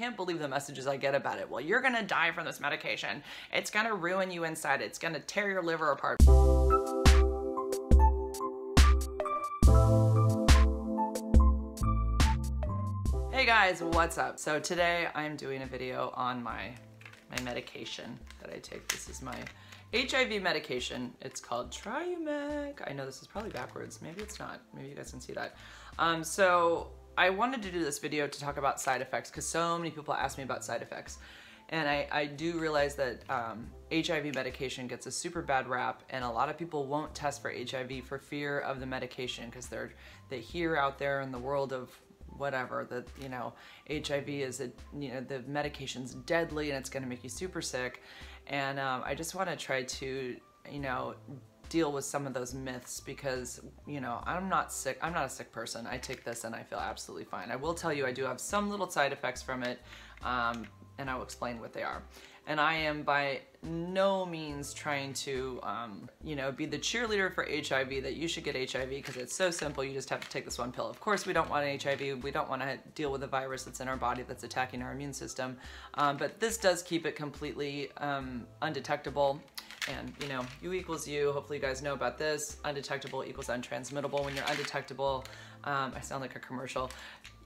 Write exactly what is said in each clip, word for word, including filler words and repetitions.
can't believe the messages I get about it. Well, you're gonna die from this medication. It's gonna ruin you inside. It's gonna tear your liver apart. Hey guys, what's up? So today I'm doing a video on my my medication that I take. This is my H I V medication. It's called Triumeq. I know this is probably backwards. Maybe it's not. Maybe you guys can see that. Um, so I wanted to do this video to talk about side effects because so many people ask me about side effects. And I, I do realize that um, H I V medication gets a super bad rap, and a lot of people won't test for H I V for fear of the medication because they're they hear out there in the world of whatever that, you know, H I V is a, you know, the medication's deadly and it's going to make you super sick. And um, I just want to try to, you know, deal with some of those myths because, you know, I'm not sick. I'm not a sick person. I take this and I feel absolutely fine. I will tell you, I do have some little side effects from it. Um, and I will explain what they are. And I am by no means trying to, um, you know, be the cheerleader for H I V, that you should get H I V because it's so simple, you just have to take this one pill. Of course, we don't want H I V, we don't want to deal with a virus that's in our body that's attacking our immune system, um, but this does keep it completely um, undetectable. And you know, U equals U, hopefully you guys know about this. Undetectable equals untransmittable. When you're undetectable, um, I sound like a commercial,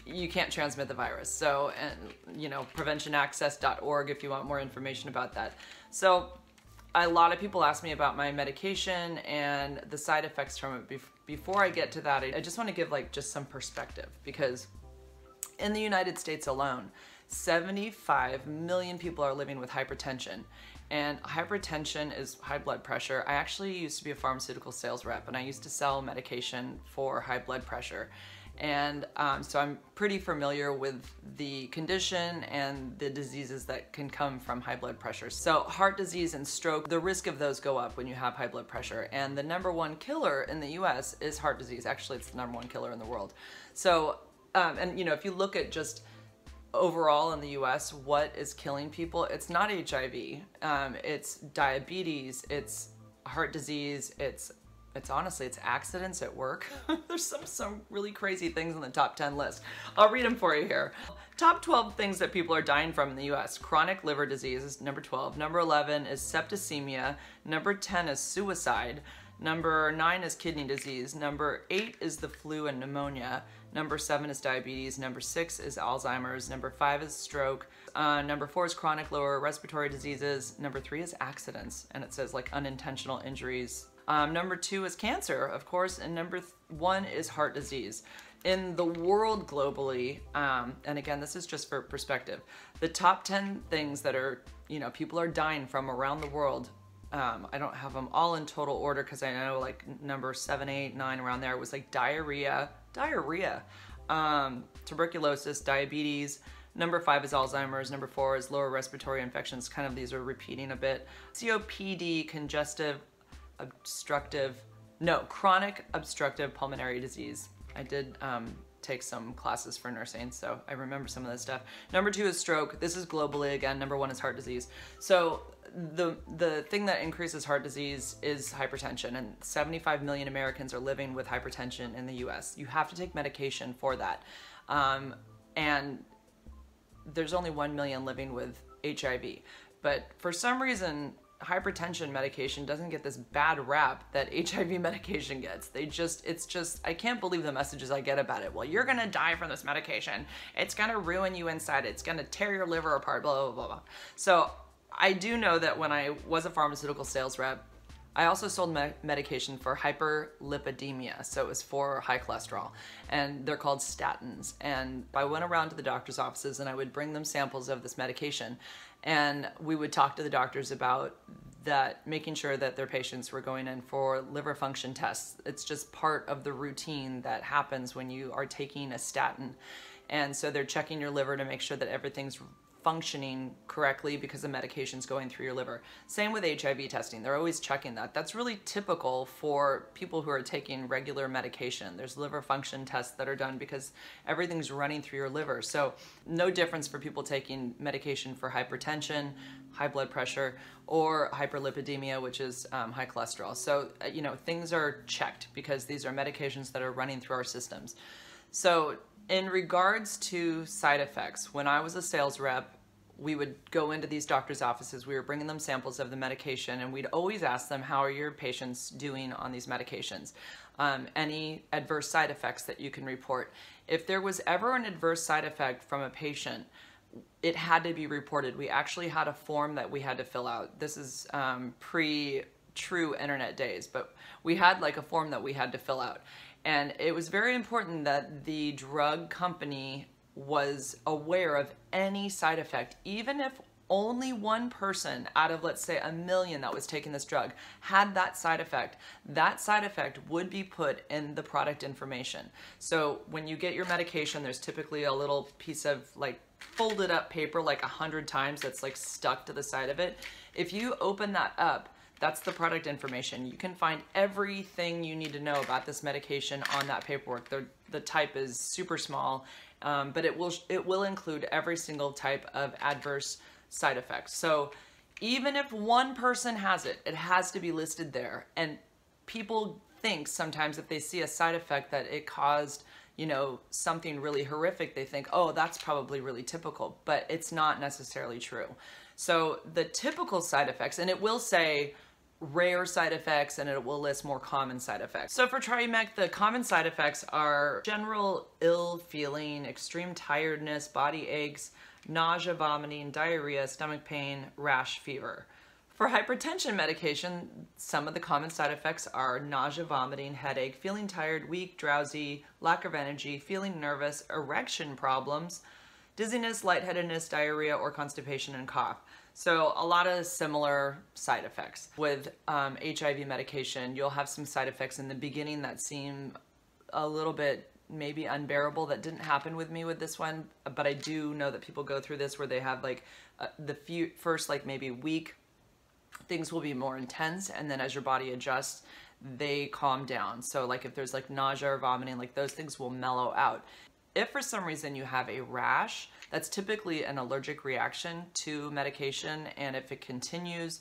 you can't transmit the virus. So, and you know, prevention access dot org if you want more information about that. So a lot of people ask me about my medication and the side effects from it. Be before I get to that, I just want to give like just some perspective, because in the United States alone, seventy-five million people are living with hypertension. And hypertension is high blood pressure. I actually used to be a pharmaceutical sales rep and I used to sell medication for high blood pressure. And um, so I'm pretty familiar with the condition and the diseases that can come from high blood pressure. So heart disease and stroke, the risk of those go up when you have high blood pressure. And the number one killer in the U S is heart disease. Actually, it's the number one killer in the world. So, um, and you know, if you look at just overall in the U S, what is killing people, it's not H I V, um, it's diabetes, it's heart disease, it's It's honestly, it's accidents at work. There's some, some really crazy things on the top ten list. I'll read them for you here. Top twelve things that people are dying from in the U S. Chronic liver disease is number twelve. Number eleven is septicemia. Number ten is suicide. Number nine is kidney disease. Number eight is the flu and pneumonia. Number seven is diabetes. Number six is Alzheimer's. Number five is stroke. Uh, number four is chronic lower respiratory diseases. Number three is accidents. And it says like unintentional injuries. Um, number two is cancer, of course, and number one is heart disease. In the world globally, um, and again, this is just for perspective, the top ten things that are, you know, people are dying from around the world. Um, I don't have them all in total order because I know like number seven, eight, nine around there was like diarrhea, diarrhea, um, tuberculosis, diabetes. Number five is Alzheimer's. Number four is lower respiratory infections. Kind of these are repeating a bit. C O P D, congestive, obstructive, no, chronic obstructive pulmonary disease. I did um, take some classes for nursing, so I remember some of this stuff. Number two is stroke. This is globally again. Number one is heart disease. So the the thing that increases heart disease is hypertension, and seventy-five million Americans are living with hypertension in the U S. You have to take medication for that. Um, and there's only one million living with H I V. But for some reason, hypertension medication doesn't get this bad rap that H I V medication gets. They just, it's just, I can't believe the messages I get about it. Well, you're gonna die from this medication. It's gonna ruin you inside. It's gonna tear your liver apart, blah, blah, blah, blah. So I do know that when I was a pharmaceutical sales rep, I also sold me medication for hyperlipidemia. So it was for high cholesterol, and they're called statins. And I went around to the doctor's offices and I would bring them samples of this medication. And we would talk to the doctors about that, making sure that their patients were going in for liver function tests. It's just part of the routine that happens when you are taking a statin. And so they're checking your liver to make sure that everything's functioning correctly because the medication's going through your liver. Same with H I V testing, they're always checking that. That's really typical for people who are taking regular medication. There's liver function tests that are done because everything's running through your liver. So no difference for people taking medication for hypertension, high blood pressure, or hyperlipidemia, which is um, high cholesterol. So, you know, things are checked because these are medications that are running through our systems. So In regards to side effects, when I was a sales rep, we would go into these doctors' offices, we were bringing them samples of the medication, and we'd always ask them, how are your patients doing on these medications? Um, any adverse side effects that you can report. If there was ever an adverse side effect from a patient, it had to be reported. We actually had a form that we had to fill out. This is um, pre-true internet days, but we had like a form that we had to fill out. And it was very important that the drug company was aware of any side effect, even if only one person out of, let's say, a million that was taking this drug had that side effect. That side effect would be put in the product information. So when you get your medication, there's typically a little piece of like folded up paper like a hundred times that's like stuck to the side of it. If you open that up, that's the product information. You can find everything you need to know about this medication on that paperwork. The, the type is super small, um, but it will, it will include every single type of adverse side effects. So even if one person has it, it has to be listed there. And people think sometimes if they see a side effect that it caused, you know, something really horrific, they think, oh, that's probably really typical, but it's not necessarily true. So the typical side effects, and it will say rare side effects, and it will list more common side effects. So for Triumeq, the common side effects are general ill feeling, extreme tiredness, body aches, nausea, vomiting, diarrhea, stomach pain, rash, fever. For hypertension medication, some of the common side effects are nausea, vomiting, headache, feeling tired, weak, drowsy, lack of energy, feeling nervous, erection problems, dizziness, lightheadedness, diarrhea, or constipation and cough. So a lot of similar side effects. With um, H I V medication, you'll have some side effects in the beginning that seem a little bit maybe unbearable. That didn't happen with me with this one, but I do know that people go through this where they have like uh, the few, first like maybe week, things will be more intense, and then as your body adjusts, they calm down. So like if there's like nausea or vomiting, like those things will mellow out. If for some reason you have a rash, that's typically an allergic reaction to medication, and if it continues,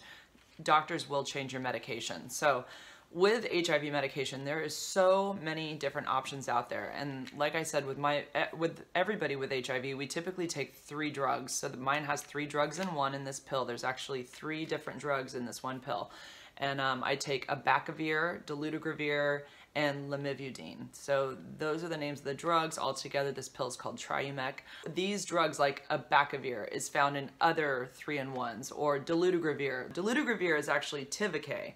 doctors will change your medication. So with H I V medication, there is so many different options out there, and like I said, with my with everybody with H I V, we typically take three drugs. So mine has three drugs in one in this pill. There's actually three different drugs in this one pill, and um, I take Abacavir, Dolutegravir, and Lamivudine. So those are the names of the drugs. Altogether, this pill is called Triumeq. These drugs like Abacavir is found in other three in ones, or Dolutegravir. Dolutegravir is actually Tivicay,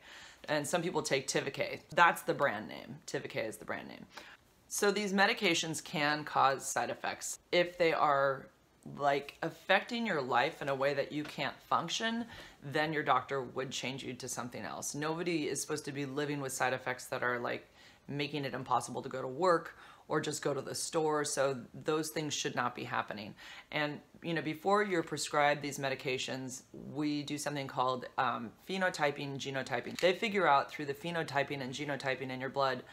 and some people take Tivicay. That's the brand name. Tivicay is the brand name. So these medications can cause side effects. If they are like affecting your life in a way that you can't function, then your doctor would change you to something else. Nobody is supposed to be living with side effects that are like making it impossible to go to work or just go to the store. So those things should not be happening. And you know, before you're prescribed these medications, we do something called um, phenotyping, genotyping. They figure out through the phenotyping and genotyping in your blood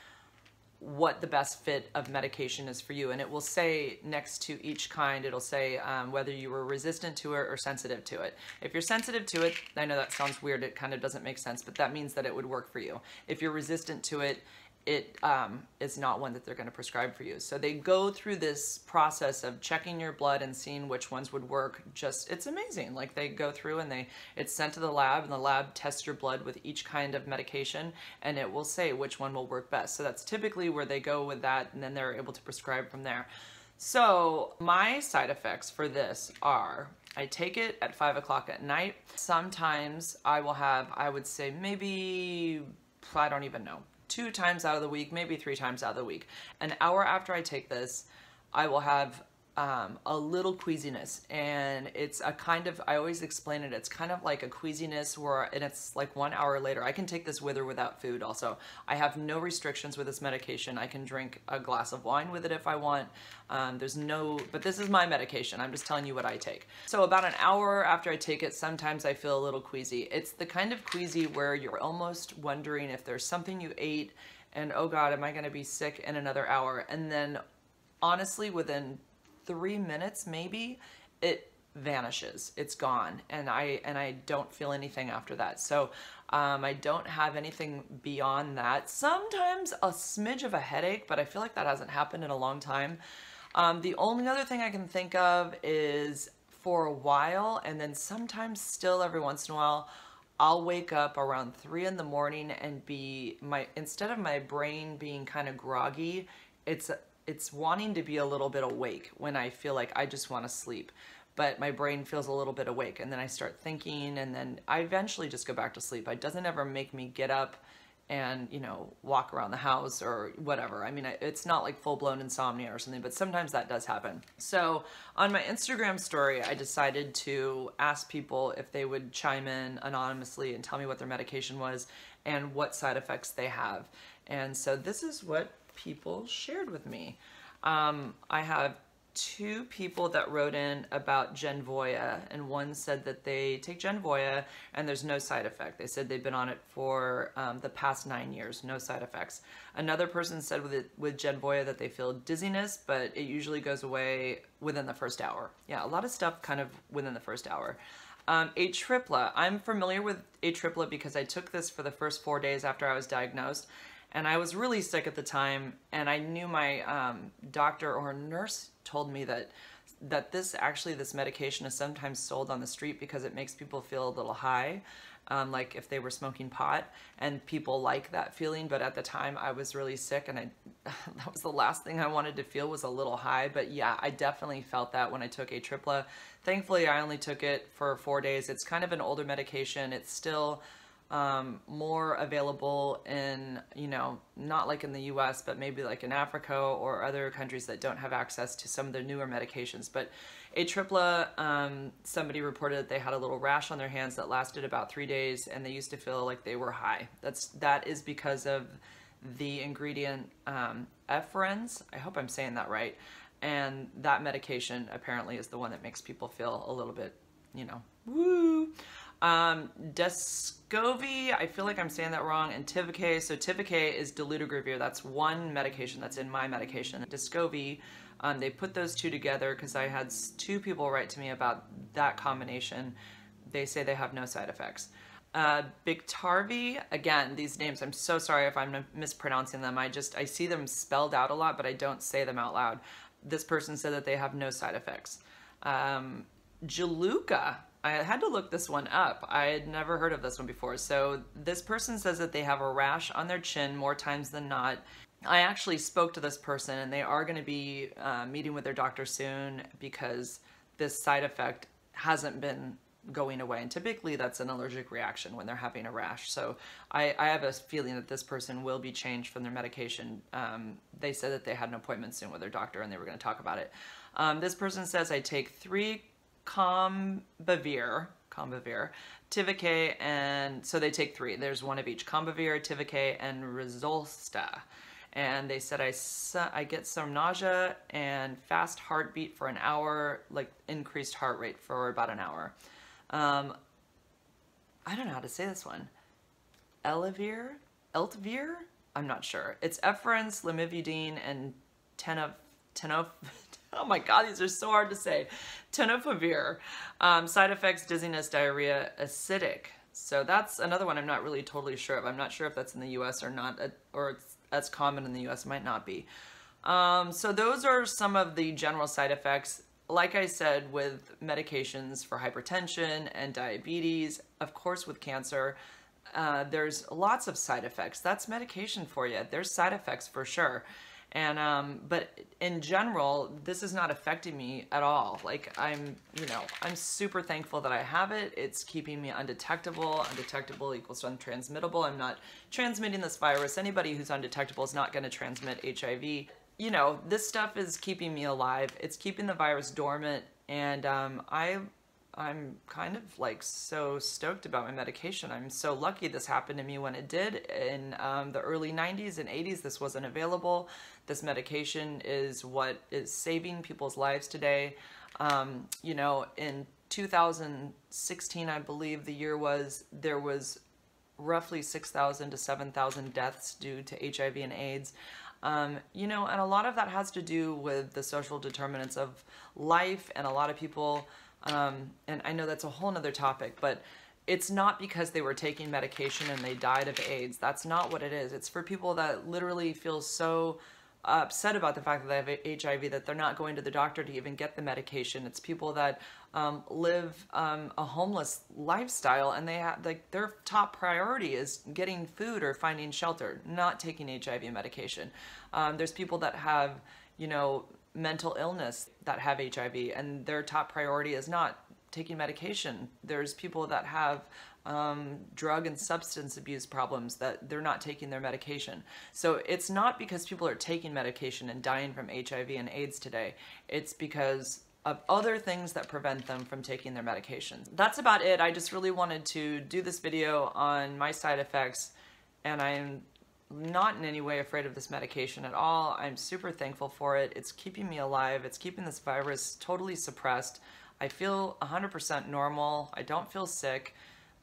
what the best fit of medication is for you. And it will say next to each kind, it'll say um, whether you were resistant to it or sensitive to it. If you're sensitive to it, I know that sounds weird, it kind of doesn't make sense, but that means that it would work for you. If you're resistant to it, it um, is not one that they're going to prescribe for you. So they go through this process of checking your blood and seeing which ones would work. Just, it's amazing. Like they go through and they, it's sent to the lab, and the lab tests your blood with each kind of medication, and it will say which one will work best. So that's typically where they go with that, and then they're able to prescribe from there. So my side effects for this are, I take it at five o'clock at night. Sometimes I will have, I would say maybe, I don't even know, two times out of the week, maybe three times out of the week. An hour after I take this, I will have um, a little queasiness, and it's a kind of, I always explain it, it's kind of like a queasiness where, and it's like one hour later. I can take this with or without food also. I have no restrictions with this medication. I can drink a glass of wine with it if I want. Um, there's no, but this is my medication. I'm just telling you what I take. So about an hour after I take it, sometimes I feel a little queasy. It's the kind of queasy where you're almost wondering if there's something you ate and, oh God, am I going to be sick in another hour? And then honestly, within three minutes maybe, it vanishes, it's gone, and I and I don't feel anything after that. So um, I don't have anything beyond that. Sometimes a smidge of a headache, but I feel like that hasn't happened in a long time. Um, the only other thing I can think of is for a while, and then sometimes still every once in a while, I'll wake up around three in the morning and be my instead of my brain being kind of groggy, it's it's wanting to be a little bit awake when I feel like I just want to sleep, but my brain feels a little bit awake, and then I start thinking, and then I eventually just go back to sleep. It doesn't ever make me get up and, you know, walk around the house or whatever. I mean, it's not like full-blown insomnia or something, but sometimes that does happen. So on my Instagram story, I decided to ask people if they would chime in anonymously and tell me what their medication was and what side effects they have. And so this is what people shared with me. Um, I have two people that wrote in about Genvoya, and one said that they take Genvoya and there's no side effect. They said they've been on it for um, the past nine years, no side effects. Another person said with it, with Genvoya that they feel dizziness, but it usually goes away within the first hour. Yeah, a lot of stuff kind of within the first hour. Um, Atripla, I'm familiar with Atripla because I took this for the first four days after I was diagnosed. And I was really sick at the time, and I knew my um, doctor or nurse told me that that this actually this medication is sometimes sold on the street because it makes people feel a little high, um, like if they were smoking pot, and people like that feeling. But at the time, I was really sick, and I that was the last thing I wanted to feel was a little high. But yeah, I definitely felt that when I took Atripla. Thankfully, I only took it for four days. It's kind of an older medication. It's still Um, more available in, you know, not like in the U S, but maybe like in Africa or other countries that don't have access to some of the newer medications. But Atripla, um, somebody reported that they had a little rash on their hands that lasted about three days and they used to feel like they were high. That's, that is because of the ingredient um, Efavirenz. I hope I'm saying that right. And that medication apparently is the one that makes people feel a little bit, you know, woo. Um, Descovy, I feel like I'm saying that wrong, and Tivicay. So Tivicay is Dolutegravir. That's one medication that's in my medication. Descovy, um, they put those two together because I had two people write to me about that combination. They say they have no side effects. Uh, Biktarvi, again, these names, I'm so sorry if I'm mispronouncing them. I just, I see them spelled out a lot, but I don't say them out loud. This person said that they have no side effects. Um, Jaluca. I had to look this one up. I had never heard of this one before. So this person says that they have a rash on their chin more times than not. I actually spoke to this person and they are going to be uh, meeting with their doctor soon because this side effect hasn't been going away. And typically that's an allergic reaction when they're having a rash. So I, I have a feeling that this person will be changed from their medication. Um, they said that they had an appointment soon with their doctor and they were going to talk about it. Um, this person says, I take three Combivir, Combivir, Tivicay, and so they take three. There's one of each: Combivir, Tivicay, and Resolsta. And they said I I get some nausea and fast heartbeat for an hour, like increased heart rate for about an hour. Um, I don't know how to say this one. Elavir, Eltvir. I'm not sure. It's Efavirenz, Lamivudine, and Tenov, Tenov. Oh my God, these are so hard to say. Tenofovir. Um, side effects, dizziness, diarrhea, acidic. So that's another one I'm not really totally sure of. I'm not sure if that's in the U S or not, or it's as common in the U S. It might not be. Um, so those are some of the general side effects. Like I said, with medications for hypertension and diabetes, of course with cancer, uh, there's lots of side effects. That's medication for you. There's side effects for sure. And, um, but in general, this is not affecting me at all. Like I'm, you know, I'm super thankful that I have it. It's keeping me undetectable. Undetectable equals untransmittable. I'm not transmitting this virus. Anybody who's undetectable is not going to transmit H I V. You know, this stuff is keeping me alive. It's keeping the virus dormant. And, um, I, I'm kind of like so stoked about my medication. I'm so lucky this happened to me when it did. In um, the early nineties and eighties, this wasn't available. This medication is what is saving people's lives today. Um, you know, in two thousand sixteen, I believe the year was, there was roughly six thousand to seven thousand deaths due to H I V and AIDS. Um, you know, and a lot of that has to do with the social determinants of life, and a lot of people Um, and I know that's a whole nother topic, but it's not because they were taking medication and they died of AIDS. That's not what it is. It's for people that literally feel so upset about the fact that they have H I V, that they're not going to the doctor to even get the medication. It's people that um, live um, a homeless lifestyle, and they have, like, their top priority is getting food or finding shelter, not taking H I V medication. Um, there's people that have, you know, mental illness that have H I V, and their top priority is not taking medication. There's people that have um, drug and substance abuse problems that they're not taking their medication. So it's not because people are taking medication and dying from H I V and AIDS today. It's because of other things that prevent them from taking their medications. That's about it. I just really wanted to do this video on my side effects, and I'm not in any way afraid of this medication at all. I'm super thankful for it. It's keeping me alive. It's keeping this virus totally suppressed. I feel one hundred percent normal. I don't feel sick.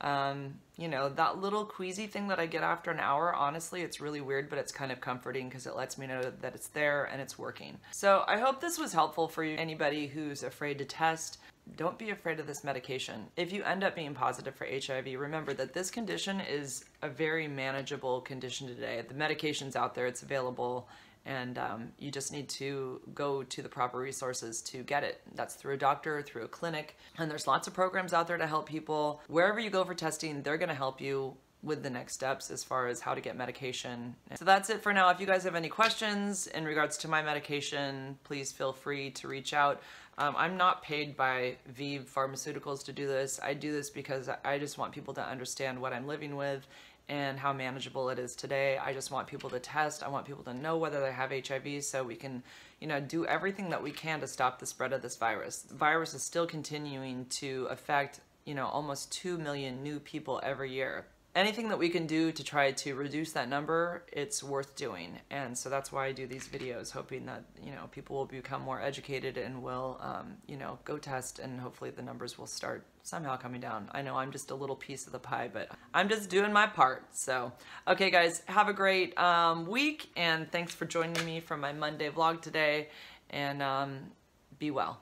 Um, you know, that little queasy thing that I get after an hour, honestly, it's really weird, but it's kind of comforting because it lets me know that it's there and it's working. So I hope this was helpful for you. Anybody who's afraid to test, don't be afraid of this medication. If you end up being positive for H I V, remember that this condition is a very manageable condition today. The medication's out there, it's available, and um, you just need to go to the proper resources to get it. That's through a doctor, through a clinic, and there's lots of programs out there to help people. Wherever you go for testing, they're gonna help you with the next steps as far as how to get medication. So that's it for now. If you guys have any questions in regards to my medication, please feel free to reach out. Um, I'm not paid by Viiv Pharmaceuticals to do this. I do this because I just want people to understand what I'm living with and how manageable it is today. I just want people to test. I want people to know whether they have H I V so we can, you know, do everything that we can to stop the spread of this virus. The virus is still continuing to affect, you know, almost two million new people every year. Anything that we can do to try to reduce that number, it's worth doing. And so that's why I do these videos, hoping that, you know, people will become more educated and will, um, you know, go test, and hopefully the numbers will start somehow coming down. I know I'm just a little piece of the pie, but I'm just doing my part. So, okay guys, have a great um, week, and thanks for joining me for my Monday vlog today, and um, be well.